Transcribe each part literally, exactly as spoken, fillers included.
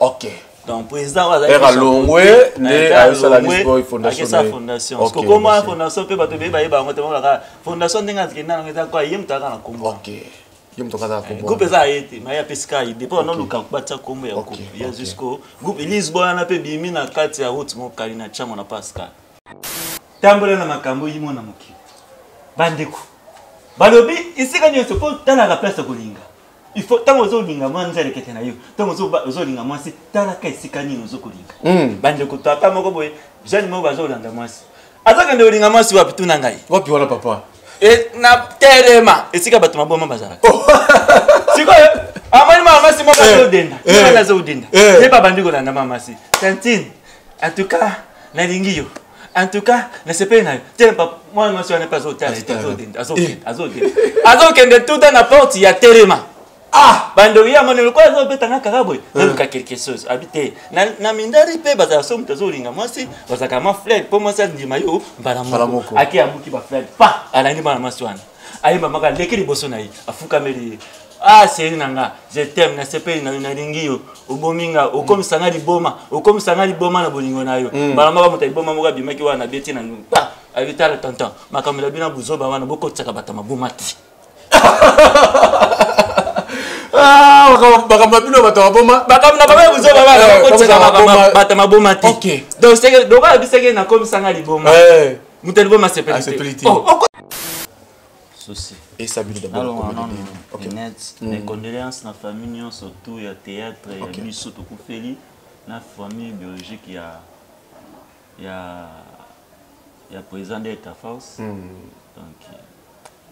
ok. Donc, président, il y a une fondation. Parce que comment la fondation peut être la fondation est en train de faire un combat. Ok. Il y a un groupe qui a été fait. Il y a un groupe qui a été fait. Il y a un groupe qui a été fait. Il y a un groupe qui a été fait. Il y a un groupe qui a été fait. Il y a un groupe qui a été fait. Il faut tant aux autres lingamans et les Ketenaïs, tant aux autres lingamans, c'est Tanaka et Sikani aux autres lingamans. Bandekota, Tamogoboy, Jeanne Mobazo dans la masse. Attaque de lingamans, tu vas tout n'angai. What do you want, papa? Et n'a terrema, et c'est qu'à battre ma bombe bazar. C'est quoi? Amanda, Massimo, Odin, Odin, et pas Bandigo dans la masse. Tantine, en tout cas, la lingio. En tout cas, ne se peine pas. Moi, monsieur n'est pas au terrain, Azodin, Azodin. Azodin, de tout un apport, il y a terrema. Ah, Bandoria, mon éloquent, on peut t'en carabouer. Donc, à quelque chose, habité. Namindari, Pébaza, somme, Tazolinga, moi aussi, parce que ma flèche, pour moi, ça dit Mayo, Balamoko, à qui a beaucoup de flèche, pas à l'animal Massuan. Aïe, maman, l'écrit Bossonaï, à Foukameli. Ah, c'est Nanga, je t'aime, n'a se paye, n'a l'ingio, au Bominga, au comme Sanari Boma, au comme Sanari Boma, la Bolingonayo, Balamoko, et Boma, du Makiwan, à Bettina, pas à Vital, le tonton, ma caméra, Bouzoba, Boko, Tchakabatama, Boumati. Ah, et ça d'abord les condoléances la famille surtout il y a théâtre il y la famille biologique il y a il y a il y a président de DELTA FORCE donc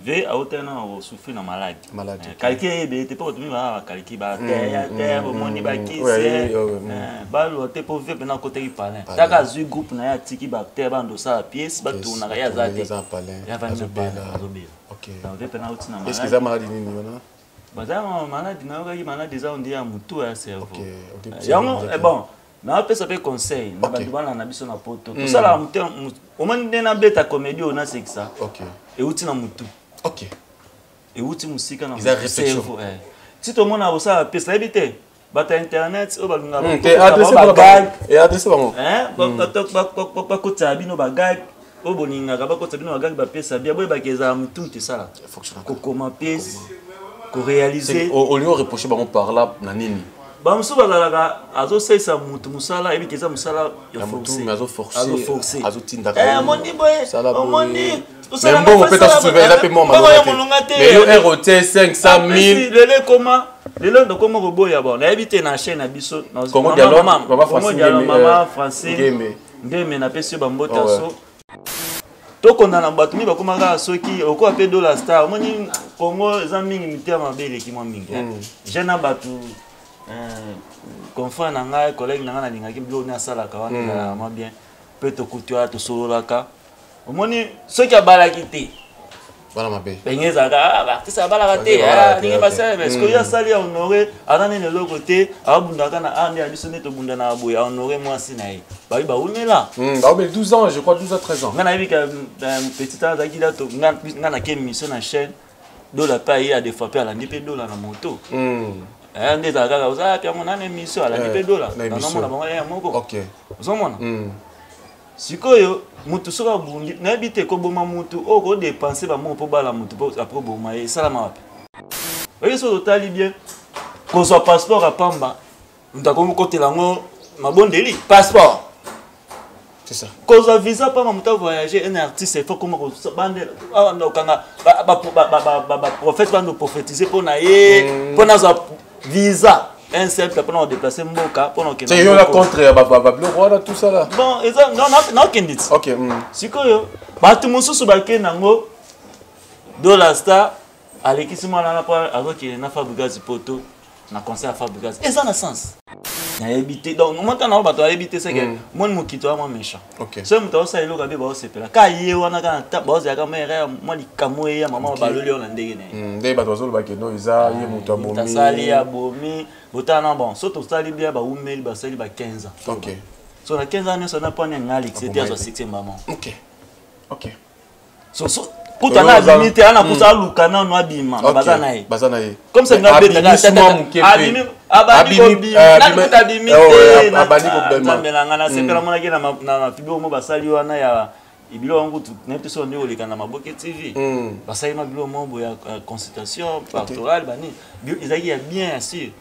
Ve a autant on souffre dans malade. Malade. Quelqu'un il était pas automi ba quelqu'un ba terre terre au monde ba qui c'est. Ba lo te pour vivre dans côté palin. Ta ka zu groupe na ya tiki ba terre ba ndo sa pièce ba tourna ya za te. Ya va nous ba. OK. Donc ve pendant autant malade. Est-ce que ça malade ni non? Ba ça malade na ka ki malade déjà on dit à mutu à cerveau. OK. OK. Bon. Mais après ça peut conseil, on va devoir la nabiso na poto. Tout ça là au moins na beta comédie on a c'est ça. OK. Et outil na mutu. Ok. Et où tu musiques dans le cerveau. Si tout le monde a ça, la pièce, l'habité. Bata internet, on va nous avoir. Et adressez par bag. Et adressez par moi. Hein? Pas que tu as bien au bagage. Au boninga, pas que tu as bien au bagage. Bah pièce, ça bien. Bah qu'ils aiment tout ça là. Fonctionne. Comment pièce? Qu'on réalise. Au lieu de reprocher, bah on parle là, nanini. Bah monsieur, bah là, azo c'est ça, mutu musala, et puis qu'ils aiment musala, il faut forcer. Azo forcer. Azo forcer. Azo tinda. Eh, mon dieu, mon moni. Mais bon, on peut t'en soulever la paiement, mais le R O T cinq cent mille. Le comment le long de comment robot y a bon. L'habité na chaîne abisso. Comment dialogue? Maman français. Maman français. Game. Game na pesi bambo tasso. Tout qu'on a la boîte mi ba comment ça ceux qui au quoi paye Dollar Star. Moi ni Congo zaming imiter ma belle qui moi mingi. Je na batu. Confrère nanga collègue nanga na linga qui bleu na sala kawana ma bien. Peut te couture à te solo la ka. Au moins, ceux qui ont balagité. Voilà ma belle. Peignez à la ça balagité. Ah, il n'y a pas ça. Parce qu'il y a ça, il y a honoré. Avant de l'autre côté, à Bundakana, à Niabissonet, au Bundana, à honoré, moi, Sinaï. Bah, il va où est là? Ah, mais douze ans, je crois, douze à treize ans. Nana, il y a un petit âge qui date. Nana, qui est mission en chaîne. Dollar paye à des frappés à la N I P Dollar à moto. Un des agas, vous avez une mission à la N I P Dollar. Non, non, non, non. Ok. Vous en avez un? Si vous avez des gens qui ont des gens qui ont des gens qui ont des gens un simple pour nous déplacer Mboka pour nous. C'est le contraire, le roi là tout ça là. Bon, ils ont non non qu'un dit. Ok. Si quoi yo, bah tout monsieur se balque nango, Dollar Star, allez qui se met là là pour alors qu'il est na fabriqué du poteau, na conseil à fabriquer. Et ça n'a sens. Donc, maintenant, on va éviter ce que moi, je suis méchant. Si on ça, on va se faire. Quand on a un tap, on a un mère, moi, les camouilles, maman, on va le lendemain. Des bateaux, on va le lendemain. Des bateaux, on va le lendemain. Des bateaux, on sur la quinze ans, on n'a pas un Alex, c'était à six maman. Ok. Ok. So, so, quand on a limité, on a poussé à l'oukana, on a bimé. Bazanaï. Bazanaï. Comme ça, on a bimé. Abimé. Abimé. Abimé. Abimé. Abimé.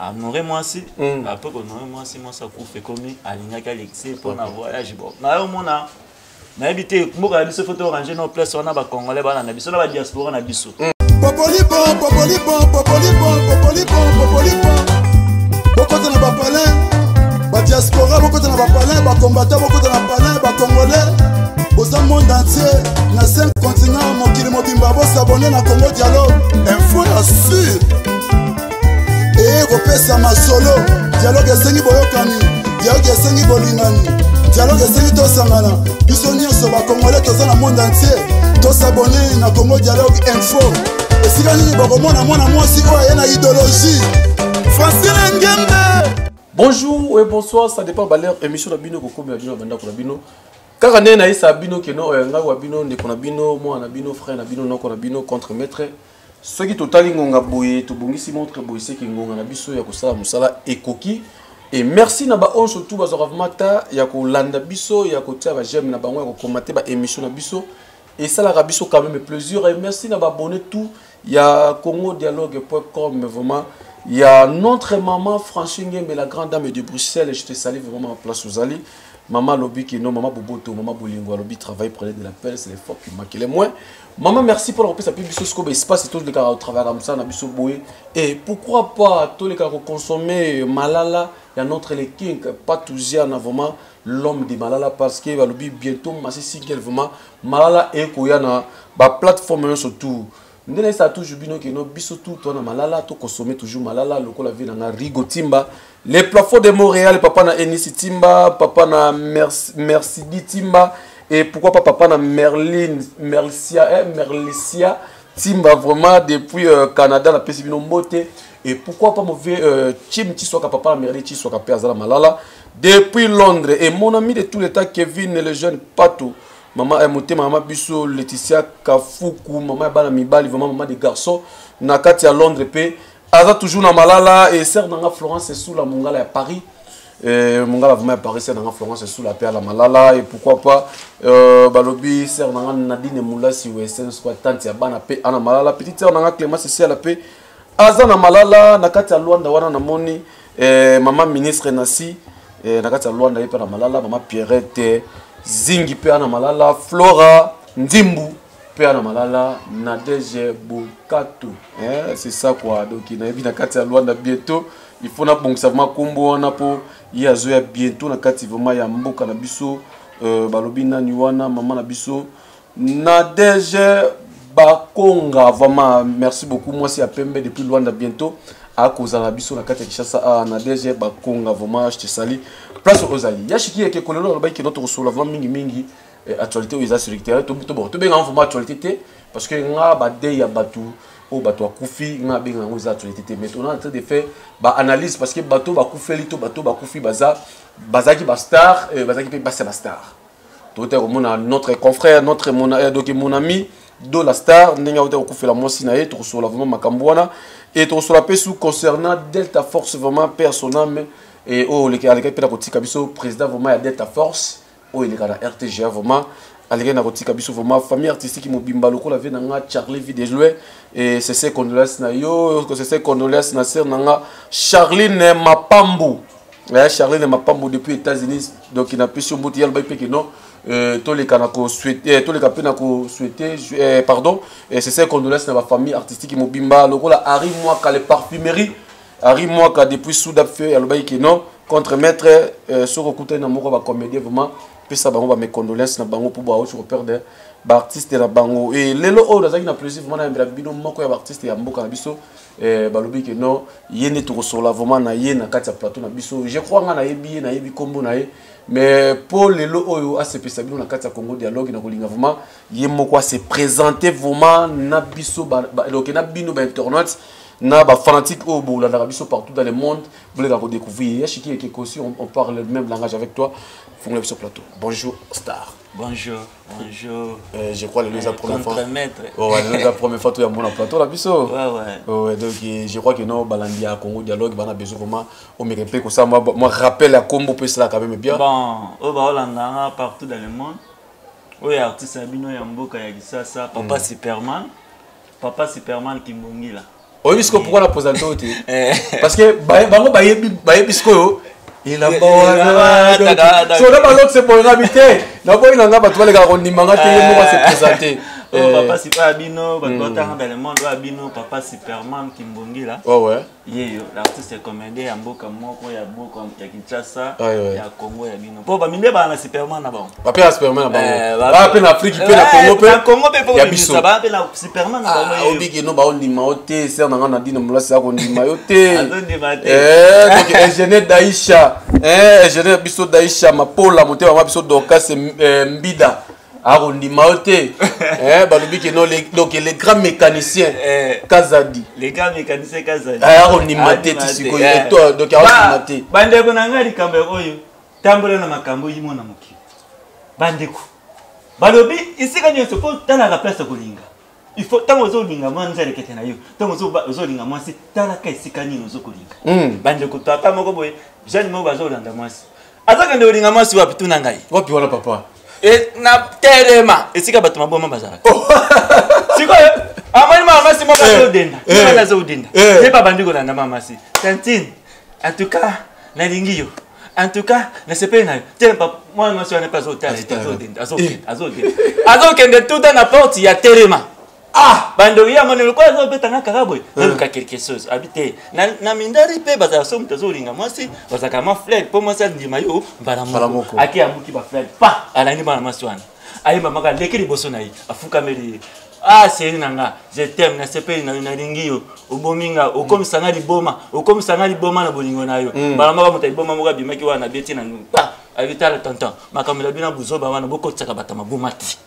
Honorez-moi si, après honorez-moi si moi ça coupe comme à l'Alexis pour un voyage. Là au moins là, mais habiter, moi quand je fais photo ranger nos places on a bas congolais bas on a biso, on a diaspora on a biso. Popoli bon, popoli bon, popoli bon, popoli bon, popoli bon. Beaucoup de n'ont pas parlé, bas diaspora beaucoup de n'ont pas parlé, bas combattants beaucoup de n'ont pas parlé, bas congolais. Aux hommes monde entier, na cinq continents, mon kilo mon bimba, vos abonnés na Congo Dialogue, info assure. Et repère ma solo, dialogue et sengi boyokani, dialogue et sengi bolingani, dialogue et sengi tosangana, bisonnier sur la Congolais, tous dans le monde entier, tous s'abonner na Congo Dialogue info. Et si vous avez un mot, un mot, si vous avez une idéologie, Francine Ngembe. Bonjour et bonsoir, ça dépend de l'heure, émission de Bino, comme il y a déjà vingt ans pour Bino. Car on est à Bino, qui est un Bino, on a Bino, moi on a Bino, frère, on a Bino, non, on a Bino, contre-maître. Ce qui est total, c'est montre que et merci naba on surtout mata yako landa biso yako tia j'aime na bango yako commenter ba émission na biso et ça la rabiso quand même plaisir et merci naba abonné tout ya Congo Dialogue point com vraiment il y a notre maman Francine Ngembe la grande dame de Bruxelles je te salue vraiment en place aux alliés maman lobby qui non maman boboto maman bolingo lobby travail prenez de la pelle c'est l'effort qui manque les moins maman merci pour la reprise à publicité ce qu'on espace et tous les cas au travail comme ça on a biso boué et pourquoi pas tous les cas consommer malala il y a notre les king pas toujours vraiment l'homme de malala parce que va lobby bientôt masser si qu'elle vraiment malala et koya na ba plateforme surtout nous n'avons pas toujours bien que nous bisoutons tout on a malala tout consommer toujours malala le col à ville on a rigotimba les plafonds de Montréal papa na Enisi Timba papa na Mercedi Timba et pourquoi pas papa na Merlin Mercia Merlicia Timba vraiment depuis Canada la P C B non moté et pourquoi pas mauvais Tim Tisoka papa na Merlin Tisoka père Zala malala depuis Londres et mon ami de tous les temps Kevin le jeune Pato maman Emote, maman Bissou, Laetitia Kafuku, maman Banami Bali, vraiment maman des garçons, Nakati à Londres et Aza toujours na Malala et sœur Nanga Florence et sous la Mongala à Paris. Mongala vraiment à Paris, sœur Nanga Florence et sous la paix à la Malala et pourquoi pas euh, Balobi, sœur Nanga Nadine Moula si ou S N soit tante à Bana paix à la Malala, petite sœur Nanga Clémence ici à la paix. Aza na Malala, Nakati à Luanda wana na moni, maman ministre Nassi, Nakati à Luanda et pas la Malala, maman Pierrette. Zingi Péana Malala, Flora, Ndimbu, Péana Malala, Nadege Bokato. Eh, c'est ça quoi. Donc, il y a bien à Luanda bientôt. Il faut que ça soit combo. On a pour y a bientôt. Il y a Mboka Nabiso, Balobina Niwana, Maman Nabiso, Nadege Bakonga. Vraiment, merci beaucoup. Moi, c'est à Pembe depuis Luanda bientôt. À cause de la biso, la carte Kishasa, Nadege Bakonga. Vraiment, je te salue. Place aux alliés. Il y a quelques colonnes qui sont sur la mingi mingi actualité où ils ont sélecté. Tout le monde est en actualité parce que nous avons des bateaux, nous avons des nous avons des actualités. Mais on est en train de faire une analyse parce que bateau va couper, bateau va couper, bazaki bastar, bazaki pe basse bastar. Tout le monde a notre confrère, notre mon ami, Dolla Star, nous avons couper la moissinaï, tout sur la vraiment macambouana et tout sur la paix sous concernant Delta Force vraiment personnel. Et oh, les gars, les gars, le président vraiment à Delta Force. Oh, les gars, la R T G A vraiment. Les gars, vraiment famille artistique qui m'a bimba le coup, la vie n'a Charlie Vidéjoué. Et c'est ses condoléances na yo, c'est ses condoléances na sœur nanga Charline Mapambo. Charline Mapambo depuis les États-Unis. Donc il n'a plus sur Moutiel Baipé qui non. Tous les gars qui ont souhaité, tous les gars qui ont souhaité, pardon. Et c'est ses condoléances na ma famille artistique qui m'a bimba le coup, la Harry moi qui a les parfumeries. Arrive moi qui depuis Soudafé, il non contre maître sur le côté de la comédie vraiment. Puis ça, mes condoléances, pour artiste na bango et lelo o nazaki na plaisir vraiment na bino moko ya artiste ya mboka na biso eh balobi que non yene to kosola vraiment na yena kati ya plateau na biso je crois nga na yebi na yebi kombo na ye mais pour lelo oyo asepesa bino na kati ya Congo Dialogue na kolinga vraiment ye moko se présenter vraiment na biso ba loke na bino ba internautes na ba fanatique au bola na biso partout dans le monde voulez la découvrir yachiki et Kekosi on parle le même langage avec toi font le plateau bonjour star. Bonjour, bonjour. Euh, je crois que nous avons première fois. Oh, nous avons première fois tout le monde en plateau là, biso. Ouais, ouais. Oh, ouais. Donc je crois que non, Balandia, Congo Dialogue, on a besoin vraiment. On me répète comme ça, moi, moi rappelle à Combo peut cela quand même bien. Bon, au Balandia partout dans le monde. Oui, artiste Abino Yamboka ya ça ça. Papa Superman, Papa Superman qui mongi là. Oh, est-ce que pourquoi la présenter aussi? Parce que bah, bah, bah, bah, bisco. Il a c'est pour habiter. Présenté. Papa Superman, Papa Superman Kimbongi là. Ouais ouais. L'artiste est commandé à Mboka Moko, à Mboka Kinshasa, à Congo et à Bino. Papa Mine ba na Superman na ba. Papa Superman na ba. Ba pe na Afrique pe na Congo pe. Congo pe pour ça ba pe na Superman na ba. On dit que non ba on dit maoté, c'est on a dit non là c'est on dit maoté. Eh donc ingénieur Daisha. Eh ingénieur biso Daisha ma Paula monté ma biso Dorcas Mbida. Arondi Maoté, hein, balubi que non les donc les grands mécaniciens Kazadi, les grands mécaniciens Kazadi. Arondi Maté, tu sais quoi, et toi donc Arondi Maté. Bandeko nangari kambe oyo, tambole na makambo yimo na muki. Bandeko, balubi ici quand il se pose dans la place de Kolinga, il faut tant aux autres linga moins zéro que t'en aille, tant aux autres linga moins c'est dans la caisse ici quand il nous Kolinga. Bandeko, toi tant moko boy, j'aime moi bazo dans la masse. Attends quand le linga moins tu vas plutôt nangari. Quoi puis voilà papa. Et na terema et sika batuma boma bazala siko amani mama si moko zo denda mala zo denda ne baba ndiko na mama si tantine en tout cas na lingiyo en tout cas na sepena tempa moi moi so na pas hôtel zo denda zo denda zo denda azoke de tout na porte ya terema ah bandoria monelo kwa zo betanga karaboy na ka quelque chose habité na na mindari pe bazala so mtazo linga mwasi bazaka ma fleur pour moi ça ndima yo balamoko aki amuki ba fleur pa alani bana maswana ayi mama ka lekeli bosonai afuka meli ah c'est nanga je t'aime na sepe na na lingiyo obominga okomisanga liboma okomisanga liboma na bolingo nayo balamoko mutai boma moka bimaki wana beti na nu pa avitala tonton makamela bina buzoba wana boko tsaka batama bomati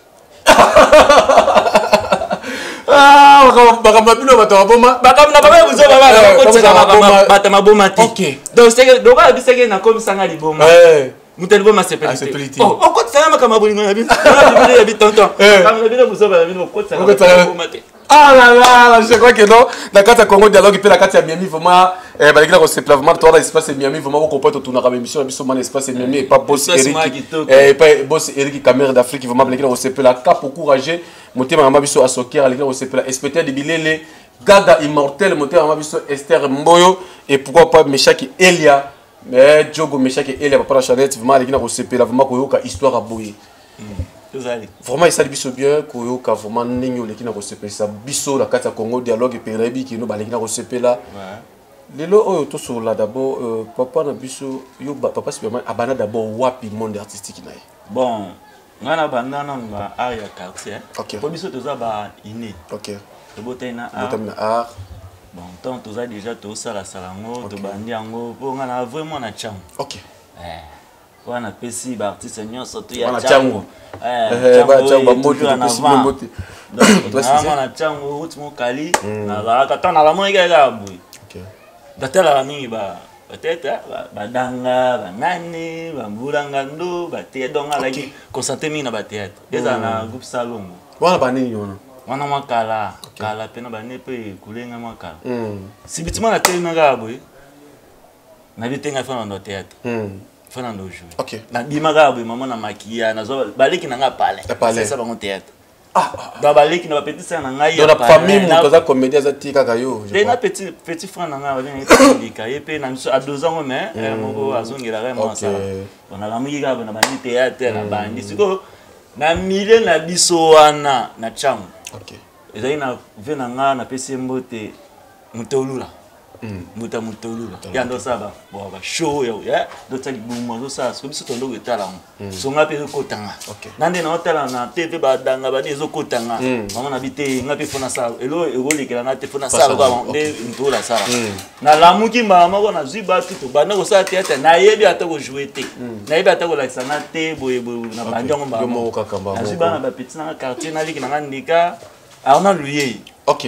ah, bakamabino batamaboma bakamna baba buzo baba ko tsaka batamaboma ti okay donc c'est donc a biseke na komisanga liboma eh muteli boma sepelite oh ko tsaka makamabolingo na biso na biso tonton bakamabino buzo baba bino ko tsaka batamaboma ti ah là là je crois que non na kata Congo Dialogue pe la kata ya Miami vraiment eh balikila ko se plavement toi l'espace Miami vraiment ko pote tourner comme émission biso man espace Miami et pas boss Eric eh pas boss Eric caméra d'Afrique vraiment balikila ko se pe la cap pour courager motema mama biso asokia balikila ko se pe la espéter de bilele gaga immortel motema mama biso Esther Mboyo et pourquoi pas Meshaki Elia mais Diogo Meshaki Elia papa Charlotte vraiment balikila ko se pe la vraiment ko yoka histoire aboyé vraiment il s'agit biso bien koyoka vraiment ninyo leki na ko se pe ça biso la carte Congo Dialogue pe rebi ki no balikila ko se pe la lelo oyo to sur la d'abord papa na biso yo papa Superman abana d'abord wapi monde artistique nae bon ngana bandana ba art ya quartier pour biso to za ba iné OK le beauté na art bon tant to za déjà to sala salango to bandi yango po ngana vraiment na cham OK eh on a pessi artiste nyon surtout ya chango eh ba chango moto pessi moto donc on a chango route mon kali na la tata na la mon ga ga boy OK tata la mingi ba tata ba danga ba nani ba mburanga ndo ba te donga la ki concentré mingi na ba théâtre déjà na groupe salongo wana ba nini yona wana makala kala pena ba ne pe kulenga makala sibitima na te na ga boy na bitenga fana na théâtre Fernando Jou. OK. Na bimaga ba maman na makia na zo baleki na nga palais. C'est ça ba mon théâtre. Ah, ba baleki na ba petit frère na nga ya. Dans la famille mon toza comédien za tika kayo. Dès na petit petit frère na nga ba ni tika ye pe na à deux ans mais mon azongela vraiment ça. On a la miga ba na ba ni théâtre na ba ni siko na mille na biso wana na cham. OK. Ezali na venanga na pesi mbote mutolula. muta mutulu ya ndo saba bo ba show ya ya do tali bumo do sa so biso tondo etala so ngape ko tanga nande na otala na tv ba danga ba nezo ko tanga mama na bite ngape fona sa elo ego likela na tefona sa ba de ntola sa na lamuki mama ko na ziba tutu ba na ko sa tete na yebi atako jouete na yebi atako la sa na te bo bo na bandongo ba mo ka kamba na ziba na ba petit na quartier na likina ngandika arna luye ok.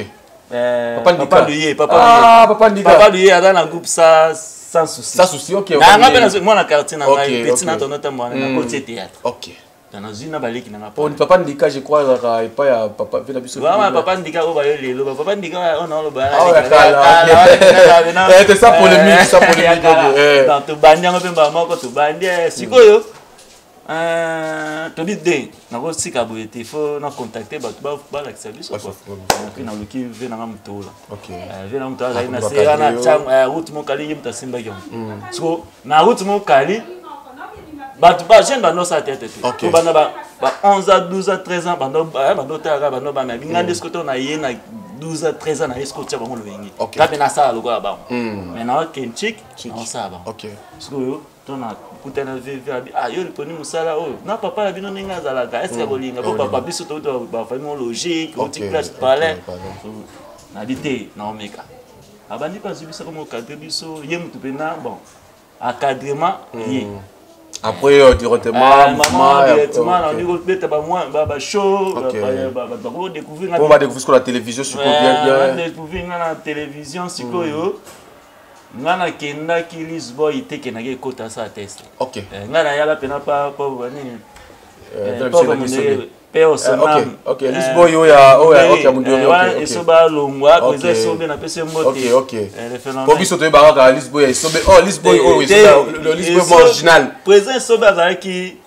Euh, papa Ndika. Papa Luye, papa ah, Papa Ndika. Papa Luye a dans un groupe ça sans souci. Sans souci, ok. Na na bena moi na quartier na ngai petit na tonota moi na côté théâtre. Ok. Dans une na balé qui na pas. Papa Ndika je crois que pas ya papa vela biso. Wa papa Ndika o ba yo lelo, papa Ndika on on ba. Ah ouais. C'est ça polémique, ça polémique. Euh. Dans tout bandia ngopé ba moko tout bandia sikoyo. Euh, tu dis ding, na ko sika boyete faut na contacter ba ba ba la service quoi. Puis na loki ve na mtola. OK. Ve na mtola na se na chang route mon kali yimta simba yon. So na route mon kali ba ba jeune ba no sa tête. Ko ba na ba onze à douze à treize ans ba no ba no ta ga ba no ba na binga discuter na yé na douze à treize ans na esko tcha ba mo lwengi. Ka pe na sa lo ko ba. Mais na ken chick on sa ba. OK. So ton a putain na vie ah yo riponi musala oh na papa bino ninga zalaka est-ce que bolinga papa biso to to ba famille logique au classe palais na dité na omeka abandi pas biso comme cadre biso yem tu pena bon encadrement rien après directement maman directement on dit peut-être pas moins ba show ba ba on découvrir on va découvrir sur la télévision sur bien bien découvrir na télévision sur yo. Ngana kenda ki Lisboa iteke na ke kota sa test. OK. Ngana yala pena pa pa bani. Eh pa bani ne peo sonam. OK. Lisboa yo ya o ya OK mundu yo. Wa eso ba longwa ko ze so be na pese mote. OK OK. Ko biso to ba ka Lisboa eso be oh Lisboa o eso le Lisboa original. Présent so ba za ki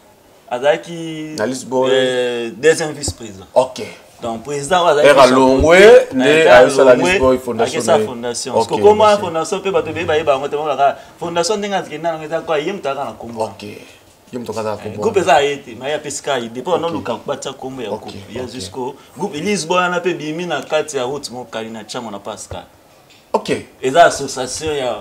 azaki na Lisboa eh deuxième vice-président. OK. Donc président wa la longwe né à la Lisboa fondation sa fondation parce que comment la fondation peut pas te bailler ba ngote ba fondation ndinga zikina na ngeta kwa yimta kana kombo OK yimta kana kombo groupe za yete ma ya pesca yete pour non luka kubatsa kombo ya kombo ya jusqu'au groupe Lisboa na pe bimi na kati ya route mon kalina chama na Pascal OK et la association ya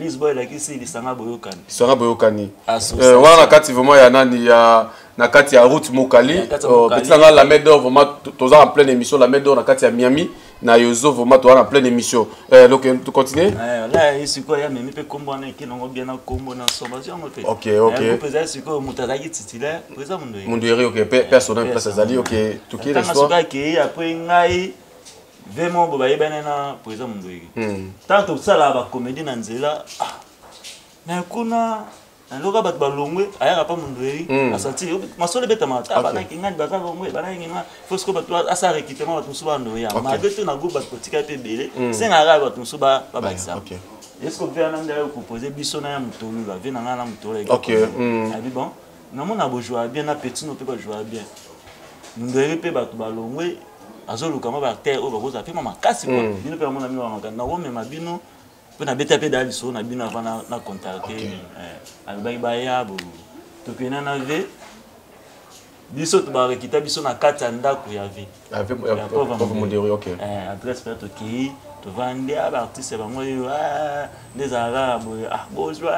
Lisboa la kisi lisanga boyokani lisanga boyokani euh wana kati vraiment ya nani ya na kati ya route mokali petit nga la main d'or vraiment tous en pleine émission la main d'or na kati ya Miami na yozo vraiment tous en pleine émission euh donc tu continues là ici quoi ya Miami pe kombo na ki nongo bien na kombo na sommation OK OK OK vous pouvez ici quoi mutazaki titulaire présent mundoyé mundoyé OK personne place azali OK tout qui est soir après ngai vraiment bo baye bana na présent mundoyé tant tout ça là ba comédie na nzela na kuna alors que balongwe ayaka pa mundweri asati masole beta mata bana kinga baka ngwe bana ngina fosko batu asa rekitema batu suba ndoya ma betu na goba kotika pe bele senga ga batu suba ba ba exam est-ce que vient nanda yo proposer biso na mutolu la vient na na mutole OK abi bon na mona bo joie bien na petit no pe ba joie bien mundweri pe batu balongwe azoluka ma ba terre o ba koza pe mama kasi ko bino pe mona mi wa makanda na wome mabino na beta pe dali so na bino avana na contacter albai baya bo to pena na ve biso to ba rekita biso na kata ndako ya vi ave pour modérer OK eh adresse peut qui to vendre à l'artiste ba moyo ah des arabes ah bonjour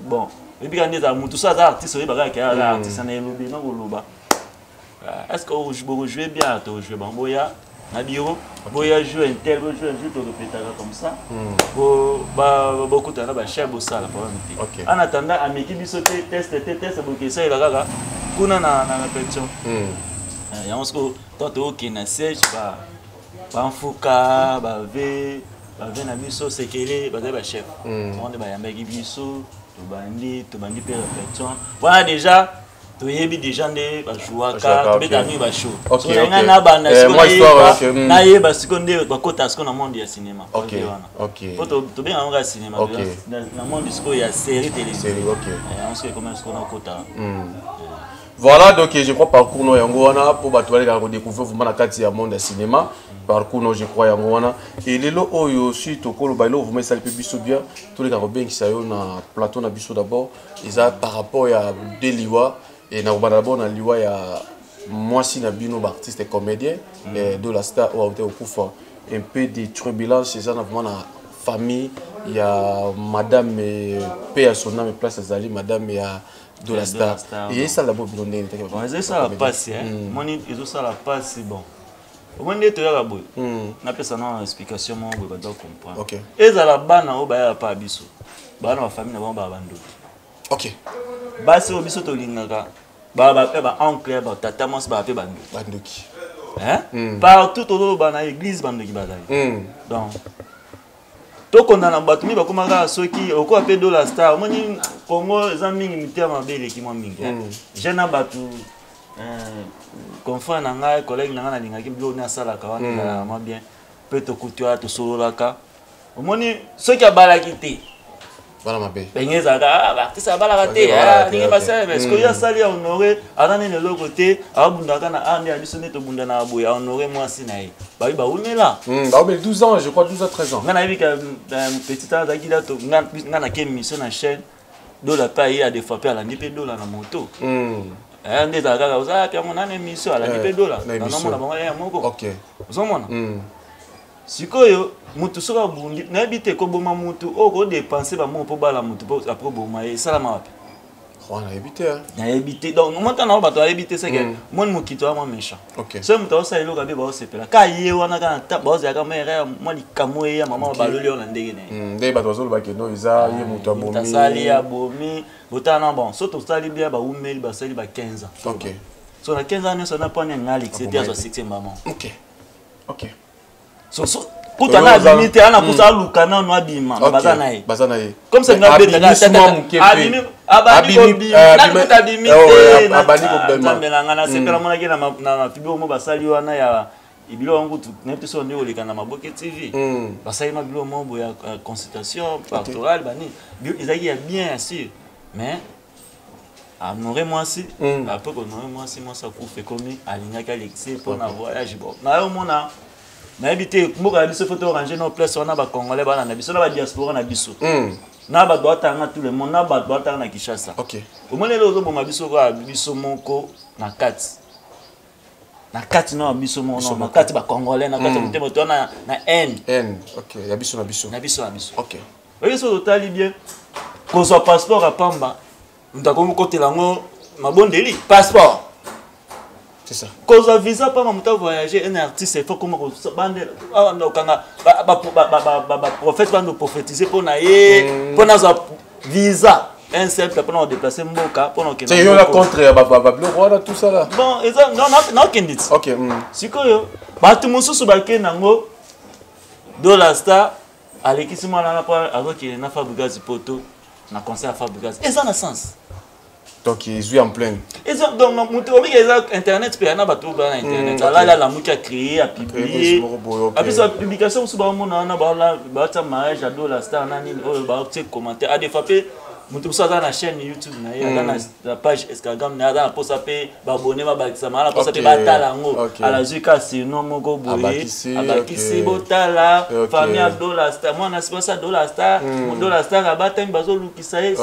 bon et puis quand ça mutu ça artiste ba ka ya artiste na lobi na loba est-ce que vous jouez bien to jouer bamboya na bureau boya jouer un tel jouer un jeu de répétition comme ça bo ba beaucoup tana ba chef bossa la pas mité en attendant amiki biso te test te test bo kesa ila kaka kuna na na pension hmm ya onsko toto OK na siège ba ba mfuka ba ve ba ve na biso sekele ba ba chef on ba yambaki biso to bandi to bandi pe pension voilà déjà toyebi déjà ndé ba jouer ka betami ba show OK ngana ba na siko na ye ba siko ndé ba kota siko na monde ya cinéma OK OK photo to bien ngaka cinéma na monde siko ya série télé série OK on sait comment siko na kota voilà donc je crois parcours no yango wana pour ba toile ka découvrir vraiment na kati ya monde ya cinéma parcours no je crois yango wana et lelo oyo si to kolo ba lelo vraiment ça le peut biso bien tous les ka ben ki sa yo na plateau na biso d'abord eza par rapport ya Liwa et na ubana bon na Liwa ya Muasi na bino artiste et comédien de la star au hôtel au Koufa un peu de turbulence c'est ça vraiment na famille, il y a madame et paix à son âme et place à Zali, madame et à Dolla Star. Et ça, la bonne donnée. C'est ça la passe, hein. Moi, ils ont ça la passe, c'est bon. Au moins, tu as la bonne. On appelle ça une explication, on va comprendre. Ok. Et ça, la bonne, on va pas abisso. Bah, la famille, on va abandonner. Ok. Bah, c'est au bisso, tu as bah, bah, bah, oncle, bah, tata, moi, c'est bah, bah, banduki. Hein? Partout au long de l'église, banduki, banduki. Donc. Donc on a la batterie, mais comme on a ceux qui ont coupé Dolla Star, moi ni Congo, les amis militaires m'ont appelé qui m'ont mis. J'ai na battu, confrère n'anga, collègue n'anga, n'anga qui bloque na salle à Kawane, m'ont bien. Peut te couper à te solo là ka. Moi ni ceux qui a balakité. Voilà ma belle. Bengez à gars, bah tu sais balakité, ah, n'importe quoi ça. Parce que y a salle à honorer, à donner le logo côté, à bunda kana, à ne abusonner te bunda na aboué, à honorer moi si naï. Bah oui bah on est là. Bah oui douze ans, je crois douze à treize ans. Quand on a vu que petit à petit là, on a plus, on a qu'une mission à chaîne, de la payer à des fois à la niper de la moto. Un des gars là, vous avez qu'à mon année mission à la niper de la. Non non la banque est à mon go. Ok. Vous en monez. Si quoi yo, moto sur la bundi, n'habitez qu'au bon moment moto, au go dépenser par mon pour bas la moto, pour après bon maïs, ça la marque. On a habité, hein. On a habité. Donc, maintenant, on va habiter. C'est que moi, je suis un méchant. Ok. Si on a un peu de temps, c'est que quand on a un peu de temps, on a un peu de temps, on a un peu de temps, on a un peu de temps, on a un peu de temps, on a un peu de temps, on a un peu de temps, on a un peu de temps, on a un quand on a limité, on a poussé à l'oukana, on a bimé, bazanaï, bazanaï. Comme c'est n'importe quel abîme, abîme, abîme, abîme, abîme, abîme, abîme. C'est pour la monnaie na na fibre mo basali wana ya ibilo angu tu n'importe quoi on est na maboke T V. Basali ma bilo mo boya consultation pastoral bani. Ils aillent bien sûr, mais à nourrir moi si, après qu'on nourrit moi si moi ça coûte fait combien à l'ingénieur Alexis pour un voyage bon. Na au moins na n'habitez, moi quand je photo ranger nos places, on a pas congolais, on a pas biso, on a pas diaspora, on a biso. On a pas droit à tout le monde, on a pas droit à Kinshasa. Ok. Au moins les autres, bon, on a biso, on a biso moko na quatre, na quatre non, biso moko, na quatre pas congolais, na quatre monté monté, on a na N. N. Ok. Y a biso, na biso. Na biso, na biso. Ok. Voyez sur le total libyen, qu'on soit passeport à Pamba, nous t'as comme côté lango, ma bonne délit, passeport. Quand on visa pas maman voyager un artiste il faut comment bande ah non quand bah bah bah prophète va nous prophétiser pour naie pour nous visa un simple pour nous déplacer Mboka pour nous c'est il y a la contre bah bah bah le tout ça là bon ils ont non non qu'en dit ok si quoi bah tout monsieur se balque nango Dolla Star allez qui se met là pour alors qu'il n'a pas Fabrice Poto n'a conseil à Fabrice et ça n'a sens. Donc ils jouent en plein. Ils ont donc internet puis on a battu dans internet. Là là la mouche a créé a publié. Après sa publication sous bah mon ana bah là bah ça mariage à Dolla Star nani oh bah tu commenter à des fois puis mon tout ça dans la chaîne YouTube na dans la page Instagram na dans pour ça puis bah abonner bah ça mala pour ça puis bah talango à la zuka c'est non mon go boyer à bah qui c'est beau tala famille à Dolla Star moi on a sponsor ça Dolla Star mon Dolla Star à battre un bazo qui ça est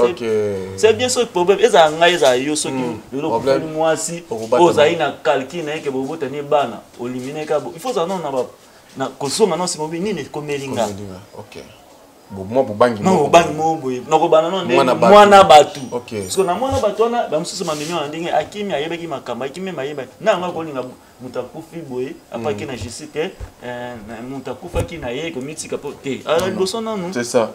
c'est bien sûr le problème ils ont ils ont eu ce qui le problème moi si aux aïe na calqué na que bobo tenir bana éliminer cabo il faut ça non na bah na consomme non c'est mon bien ni ne comme linga ok. Non, c'est ça.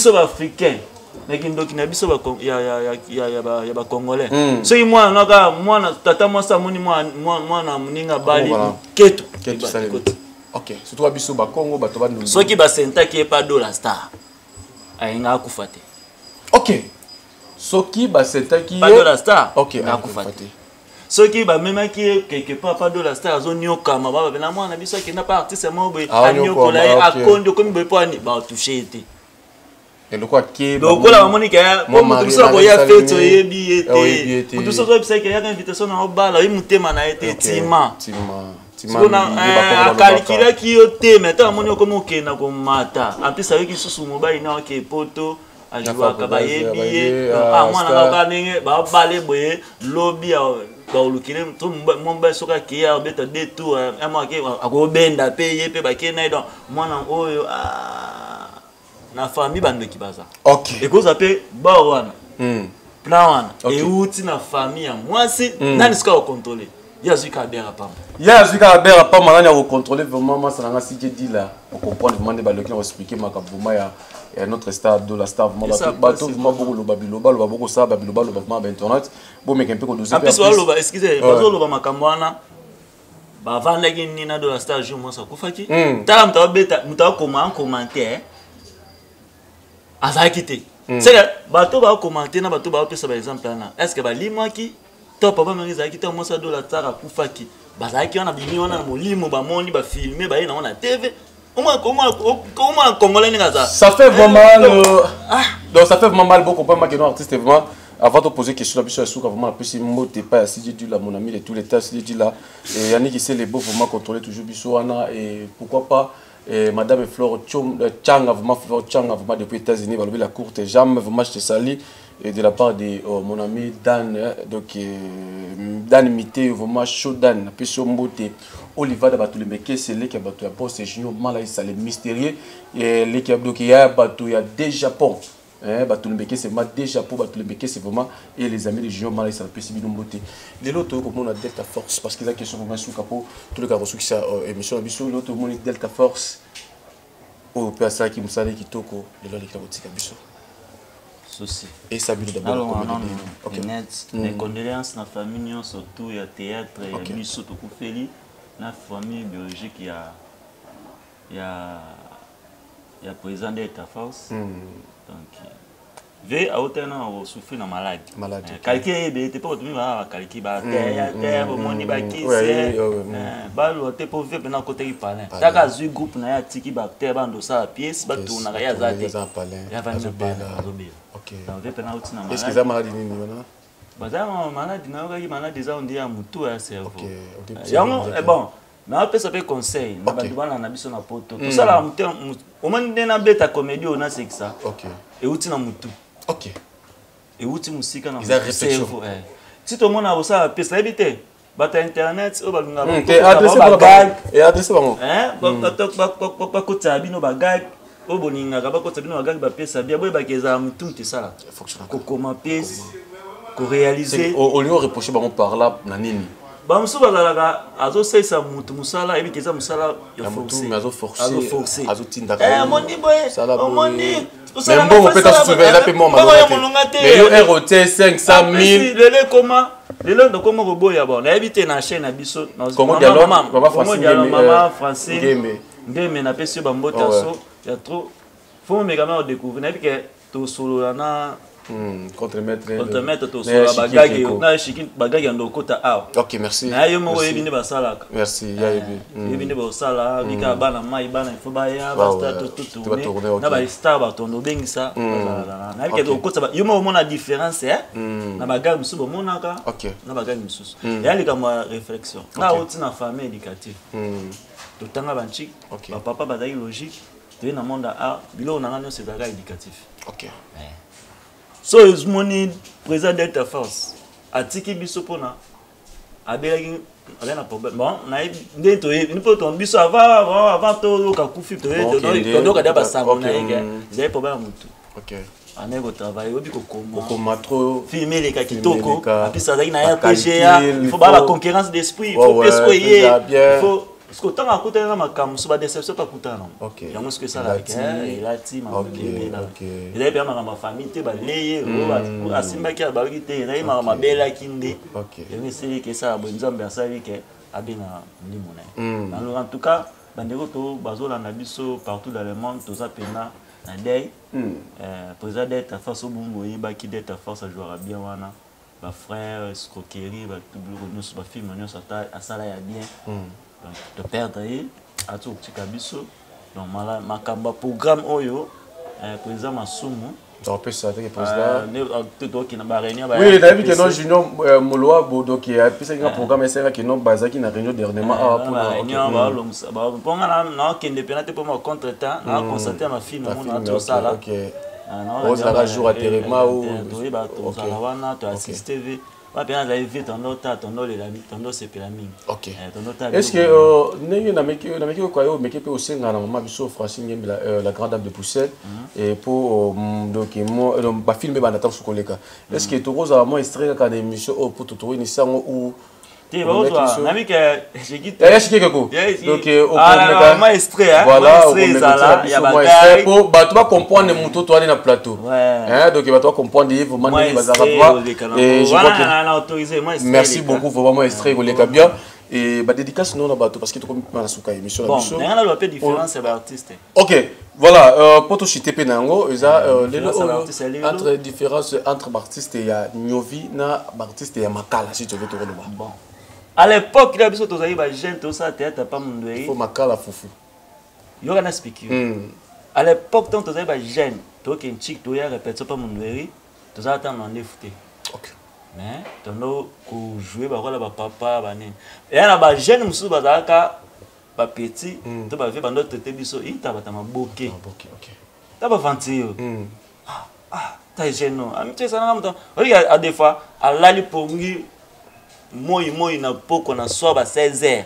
C'est mais qui donc n'a biso ba ya ya ya ya ba ya ba congolais so moi na ka moi na tata moi ça moni moi moi na muninga bali keto keto ça OK surtout biso ba Congo ba to ba nous so qui ba senta qui est pas Dolla Star ainga kufate OK so qui ba senta qui pas Dolla Star OK na kufate so qui ba même qui quelque part pas Dolla Star zone yoka ma ba na moi na biso qui n'a pas artiste moi ba anyoko la a kondo comme ba pas ni ba toucher été. Donc voilà, mon équipe, tout ça qu'on a fait, tout est tout ça c'est qu'il y a une invitation en bas, là il monte manette, Tima, Tima, Tima. On a calculé qui était, maintenant mon équipe comme on est na comme mata. En plus avec ils sont sur mobile, ils n'ont que poto, a Yazuka Berapam. Yazuka Berapam, on a contrôlé vraiment ça. Si j'ai dit là, on comprend vraiment des balles qui ont expliqué ma cabouma et notre star de la star. Moi, bateau, moi, beaucoup le babiloba, le babou, ça, babiloba, le babou, internet. Bon, mais qu'un peu de ça. Excusez, bateau, ma camouana. Bah, van la guinina de la star, je m'en sors. Koufaki. T'as un tabeta, mouta, comment commenter à ça quitter. C'est là, bateau va commenter, n'a pas tout bateau, ça va exemple là. Est-ce que va l'imma qui papa m'a dit que moi ça doit la tara koufaki bazaki on a bimi on a molimo ba moni ba filmer ba ina on a T V comment comment comment congolais n'aza ça fait vraiment mal donc ça fait vraiment mal beaucoup pas mal que nos artistes vraiment avant de poser question la bichon souka vraiment plus mot t'es pas si dit là mon ami les tous les tas si dit là et Yannick c'est les beaux vraiment contrôler toujours bichouana et pourquoi pas et madame Flore Chang vraiment Flore Chang vraiment depuis les États-Unis va lever la courte jambe vraiment je te salue. Et de la part de oh, mon ami Dan, donc euh, Dan Mité, vraiment chaud Dan, puis sur Mbote, Oliva d'abattu le mec, c'est les qui abattu à bord, c'est Junior Malay, ça les mystérieux, et les qui abattu à bord, il y a des Japon. Batou le béquet, c'est ma déjà pour Batou le béquet, c'est vraiment et les amis de Junior Malay, ça peut se bien beauté. Les l'autre, comme on a Delta Force, parce qu'il y a question vraiment sous capot, tout le gars reçu qui ça émission, émission, l'autre, on est Delta Force, au P S A qui me salait qui toko, les gens qui cabotent, c'est souci. Et ça veut d'abord. Alors, non, non, non. Okay. Net, mm. Les condoléances, la famille, surtout, il y a théâtre, il y a okay. Miso, la famille biologique, il y a, il y a, il y a président de l'État Force. Mm. Donc, veille à autant on souffre dans malade. Malade. Quelqu'un il était pas autonomie, bah, quelqu'un bah, terre, terre, au monde il bah qui c'est, bah le t'es pauvre, ben à côté il parle. T'as qu'à zui groupe na ya tiki bah terre, bah endosse à pièce, bah tout na ya zate. Ya va nous parler. Ok. Donc veille ben à autant malade. Est-ce que ça malade ni ni non? Bah ça malade na ya qui malade déjà on dit à mutu à cerveau. Ok. Ok. Yango, bon. Mais après ça fait conseil. Bah tu vois là on a besoin d'un poteau. Tout ça là on monte dans la bête à comédie on a c'est ça. Ok. Et où tu na mutu. Ok. Et où tu musiques dans le cerveau. Si tout le monde a ça, ça évite. Bata internet, ou balunga. Et adressé par bag. Et adressé par moi. Hein? Bata bata kota bino bagag. Ou boninga kaba kota bino bagag ba pesa. Biaboy ba keza mutu te sala. Fonctionne. Ko comment pesa? Ko réaliser. Au lieu de reprocher par on par là nanini. Bah monsieur balalaga. Azo c'est ça mutu musala. Et keza musala. Mutu mais azo forcé. Azo forcé. Azo tinda. Eh moni boy. Moni. Mais bon, on peut t'en sauver, il a payé mon malade. Mais le R O T, cinq cent mille. Le lait comment le lait de comment vous boyez d'abord. On a évité la chaîne à Bissot. Congo Dialogue, maman français. Game, n'a pas su bambo tasso. Il y a trop. Faut mes gamins découvrir. On a vu que tout solo là. Contre-maître. Contre-maître, tout solo. Bagage, on a chiquin, bagage en docota. Ok, merci. Aïe, moi, je suis venu à Sala. Merci, Yaïe. Je suis venu à Sala, Vika, Bana, Maïban, il faut Baya, Basta, tout tourné. N'a pas star, Baton, Obeng, ça. N'a pas de côté. Il y a une différence, hein. N'a pas gagné, Moussou, Monaka. Ok. N'a pas gagné, Moussou. Il y a une réflexion. Là, on a une famille éducative. Tout le temps, on a papa, bataille logique. Tu es dans le monde à Bilo, on a un bagage éducatif. Ok. So is money présent d'être force. A tiki bisopona. A belagin rien à problème. Bon, naïb dentro il faut ton biso avant avant tout ka kufi to et donc donc da basango na yega. J'ai problème mutu. OK. Ané go travailler obi ko komo. Ko komo trop filmer les ka kitoko. Puis ça là na ya P G A, il faut pas la concurrence d'esprit, il faut pescoyer. Il faut parce que tant à côté là ma cam sous ba déception pas couta non. OK. Il y a ce que ça là il a dit ma famille là. Il a bien ma famille te ba leye ou asimba ki ba ki te il ma ma bela kinde. OK. Il essaie que ça bon nzambe ça lui que abina ni mona. Alors en tout cas bandeko to bazola na biso partout dans le monde to za pena na day. Euh président d'être face au bongo yiba ki d'être face à jouera bien wana. Ba frère escroquerie ba tout nous ba film nous ça à ça là ya bien. De perdre à tout petit cabisso. Donc, ma programme Oyo, président Massoumo. On peut se dire que président. Oui, David, que non, Junior Moloa, qui a un programme, c'est vrai que non, Bazaki n'a rien dernièrement. Pour moi, je suis indépendant pour mon contre-temps, je constate ma fille, mon autre salle. On a jour à Téréma ou tu as assisté. Est-ce que la grande dame de Poussette et pour document filmer est-ce que tu as moins extrait quand émission pour te trouver ou merci beaucoup vraiment extrait bien et dédicace non parce que tu la différence artiste ok voilà pour tout citer penango entre différence entre artiste et Nyovi na artiste et Makala si tu veux te revoir. À l'époque, il y a des gens qui ont fait il faut maquer la foufou. Il y a des à l'époque, quand tu as des jeunes, tu as des chics, tu as répété pas mon verre, tu as attendu ok. Mais tu as joué avec papa, et là, les jeunes, ils sont petits, tu as fait un autre tébisso, ils t'ont boqué. Tu as ventilé. Ah, ah, tu as gêné. Tu as gêné. Regarde, des fois, à l'aller pour lui. Moi, moi, na poko na soba à seize heures.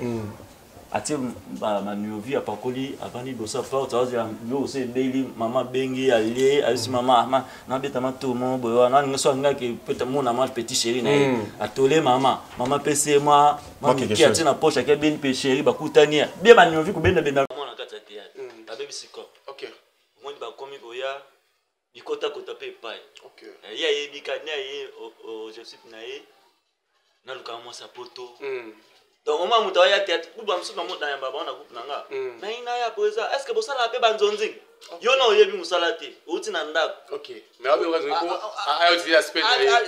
Ati ba manuvi a pakoli avani dosa fort ça dire yo se daily maman bengi ali ali maman na beta ma tout mon boyo na ngi so nga ke peut-être mon maman petit chéri na atole maman maman pc moi maman qui ati na poche ke ben pe chéri ba kutania bien manuvi ko ben na ben na mona kata théâtre ba baby sikop ok moi ba komi boya ikota kota pe pai ok ya ye bikania ye o joseph na ye. Je suis un homme. Donc, au moment où tu as tête, tu as un homme dans un baban, tu as un homme. Mais il a posé. Est-ce que vous avez un homme? Yo non, il y a un salaté. Ok. Mais après, vous avez un autre aspect. Il y a un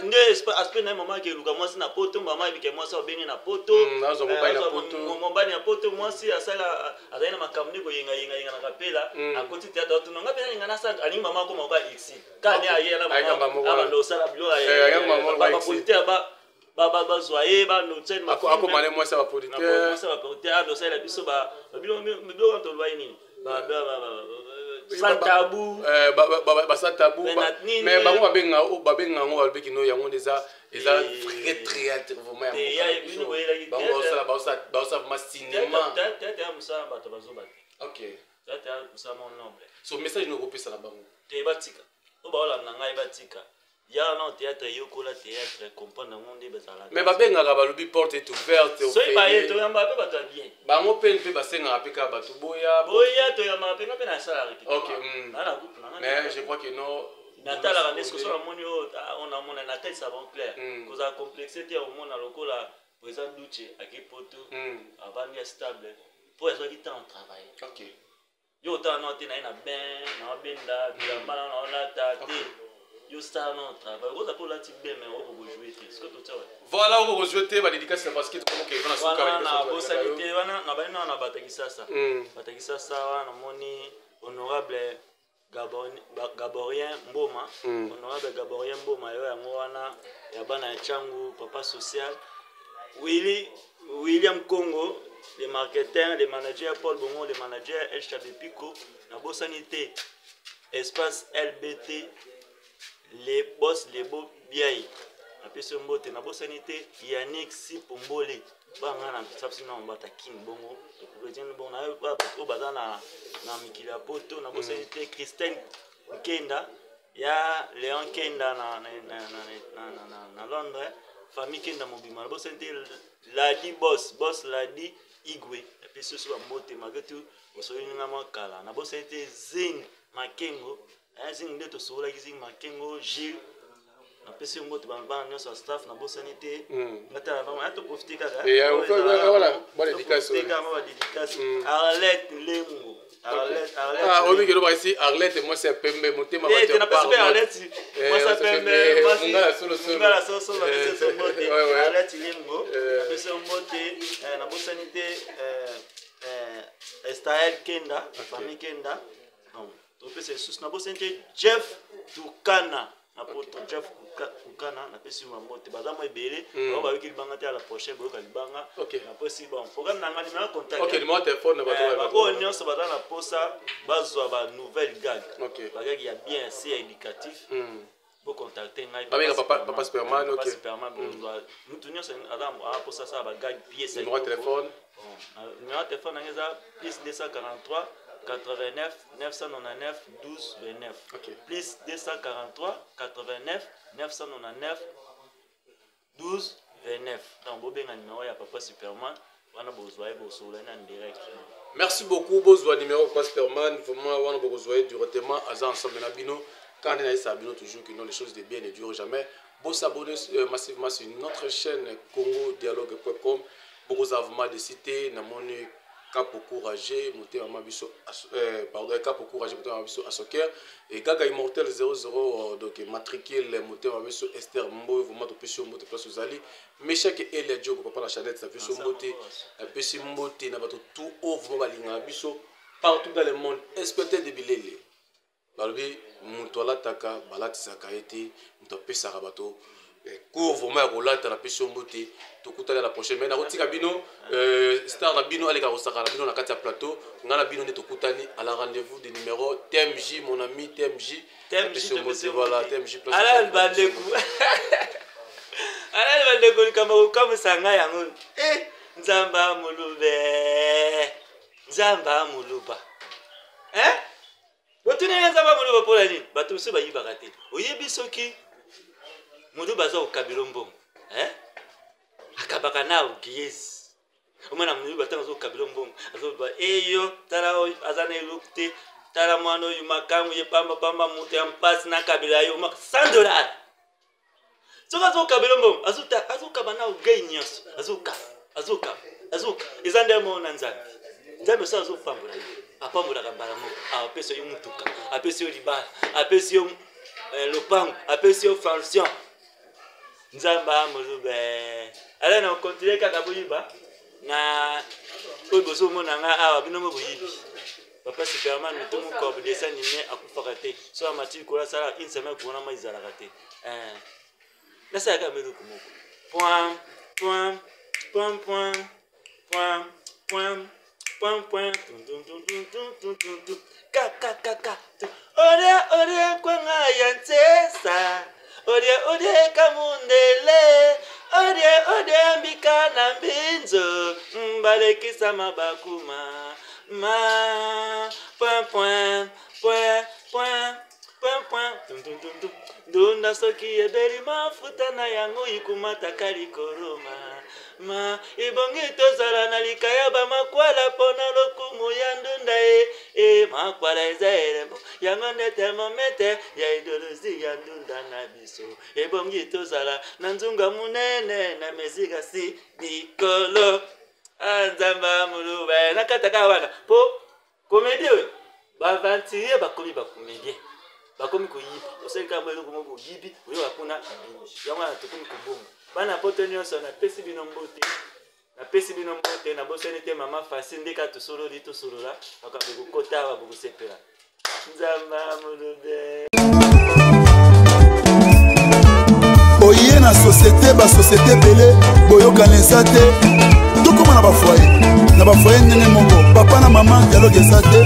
aspect dans un moment que vous avez un poto, maman, il y a un poto, il y a un poto, il y a un poto, il y a un poto, il y a un poto, il y a un poto, il y a un poto, il y a un poto, il y a un poto, il y a un poto, il y a un poto, il y a un poto, il y a un Baba Bazoye, Banouten, ma cour, moi ça va pour dire, ça va pour dire, ça va pour dire, ça va pour dire, ça va tabou dire, mais va pour dire, ça va pour dire, ça va pour dire, ça va pour dire, ça va pour dire, ça va il y a un théâtre, il y a un théâtre, il mais il y a une porte est ouverte. Si il y a une porte, il y a une porte. Il y a une porte. Il y a une porte. Mais je crois que non. Natal a une discussion. On a un Natal savant clair. Vous avez complexé au monde à l'eau. Vous avez un doute à qui pote avant d'être stable. Pour être en travail. Ok. Il y a un temps, il y a un bain, il y a un bain, il y a un bain, il y a un voilà, on rejetait ma dédicace parce que honorable Gaborien Mboma, honorable Gaborien Mboma, Yabana Changu, papa social, Willy, William Congo, les marketeurs, les managers, Paul Bongo, les managers, El Chabepico, Nabo Sanité, espace L B T. Les boss, les beaux biais. Après ce mot, tu as sanité. Yannick si pour m'boler. Bah, on a ça, sinon on va taquiner. Bon, le jeune bon, on a eu pas au bazar na na Mikila Poto, na sanité. Christine Kenda, ya Léon Kenda na na na na na na Londres. Famille Kenda mobima. La santé, Ladi boss, boss Ladi Igwe. Après ce soir, mot, tu malgré tout, on se réunit à Makala. Na santé, Zing Makengo. Zing de tout sur la cuisine, ma kengo, Gilles, la personne qui va en faire staff, la bonne sanité. Maintenant, on va profiter de la dédicace. Arlette, les mots. Arlette, Arlette. Ah, on dit que l'on ici, Arlette, et moi, c'est Pembe, mon thème. Eh, tu n'as pas fait Arlette, moi, c'est Pembe, moi, c'est Pembe, la sauce, la personne qui Arlette, les mots. La personne qui la bonne sanité, Estael Kenda, la famille Kenda. Donc, c'est Jeff Toukana, Napoto Jeff Kukana, na pesi mamote. Bazamo ebele, on va avec Libanga à la prochaine boka Libanga. Na pesi bon. Programme na ngani na contact. OK, le mot téléphone na bato. Ba ko nyon sa bata na posa, bazwa ba nouvelle gag. OK. Ba gag ya bien, c'est indicatif. Pour contacter Papa Papa Superman, OK. Superman nous tenions Adam à posa ça ba gag pièce. Le numéro téléphone. Numéro téléphone na ngeza plus deux cent quarante-trois quatre-vingt-neuf neuf cent quatre-vingt-dix-neuf douze vingt-neuf. Okay. Plus deux cent quarante-trois quatre-vingt-neuf neuf cent quatre-vingt-dix-neuf douze vingt-neuf. Donc, vous avez un numéro à Papa Superman. Vous avez besoin de vous en direct. Merci beaucoup. Vous avez numéro Papa Superman. Vraiment, vous avez besoin directement à ensemble Nabino. Quand on est à Nabino, toujours que les choses de bien ne durent jamais. Vous s'abonnez massivement sur notre chaîne congo dialogue point com. Vous avez mal de citer. Cap pour courager, monter en mabisso, pardon, cap pour courager, monter en mabisso à soccer et Gaga Immortel zéro zéro donc matricule, monter en mabisso Esther Mbo, vous m'avez sur monter place aux alliés, mais chaque élève Dieu papa la Chanette, ça peut se monter, un peu si monter, n'a pas tout haut, vous m'avez en mabisso partout dans le monde, inspecteur de Bilele, Balbi, Montola Taka, Balat Sakaete, Montapé Sarabato. Couvre ma roulade à la pétition beauté. Tout le monde à la prochaine. Mais la route Cabino, Star Rabino, allez Carosara, Rabino, la Katia Plateau. On a la Bino de Tokutani à la rendez-vous des numéros T M J, mon ami T M J. T M J, voilà, T M J. Allez, le Bandegou. Allez, le Bandegou, le Cameroun, comme ça, Nayangon. Eh, Zamba Mouloube. Zamba Moulouba. Hein? Vous tenez Zamba Moulouba pour la nuit. Batou, c'est Bayi Baraté. Oye Bisoki. Mudu baza ukabilombo, eh? Akabaka na ugies. Umana mudu batanga ukabilombo, azoba eyo tara azane lukte tara mano yumakamu yepamba pamba mute ampasi na kabila yuma cent dollars. Zoka zoka ukabilombo, azuta azuka bana ugenyos, azuka azuka azuka. Izande mo nanzani, izande sa azupa mbula, apambula kambala mo, apeso yumutuka, apeso yibala, apeso yum lopang, apeso francion. Nous allons Alors, on continue à Kabouyiba. Na Papa Superman, nous sommes comme des animés à Koufarate. Soit Mathieu Kourasara, une semaine pour la Maïzarate. Là, ça a été Point, point, point, point, point, point, point, point, Ode ode kamundele, ode ode ambika na mbinzo, mbalekisa mabakuma, ma, point point point point point point, dun dun dun dun, dunda soki ebeli mafuta na yango ikumata kalikoroma, ma, ibongi tozala na likaya ba makwala pona lokumu ya ndunda e, e makwala ezaerembo. Yangone tema mete ya idolozi ya ndunda na biso ebongi tozala na nzunga munene na meziga si bikolo anzamba mulube nakataka wana po komedie we bavantiye bakomi bakomedie bakomi koyipa osenga mwelo komo koyibi oyo akuna yangwana tokomi kobonga bana poto nyonso na pesi binombote na pesi binombote na bosene te mama fasi ndeka tosolo li tosolo la bakabe kokota ba bokosepela Oye na société ba société belé boyoka nzate tokoma na ba foyer na ba foyer ndenge moko papa na mama dialogue nzate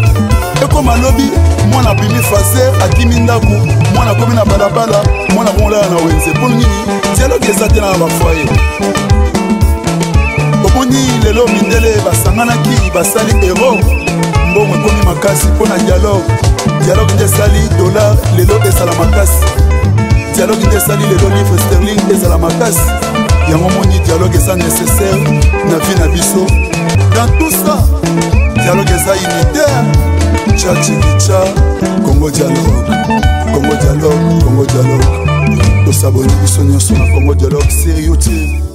ekoma lobi mwana abimi fase akimi ndaku mwana komi na balabala mwana konla na wenze poni nini dialogue nzate na ba foyer Omoni lelo mindele basangana ki basali ero mbongo komi makasi pona dialogue Dialogue de Sali, dollar, les lots et salamacas. Dialogue de Sali, les lots livres sterling et salamacas. Il y a un moment où dialogue est nécessaire, la vie n'a biso. Dans tout ça, dialogue est unitaire. Tcha tcha, Congo dialogue, Congo dialogue, Congo dialogue. Tous abonnés, ils sont sur Congo dialogue, sérieux team.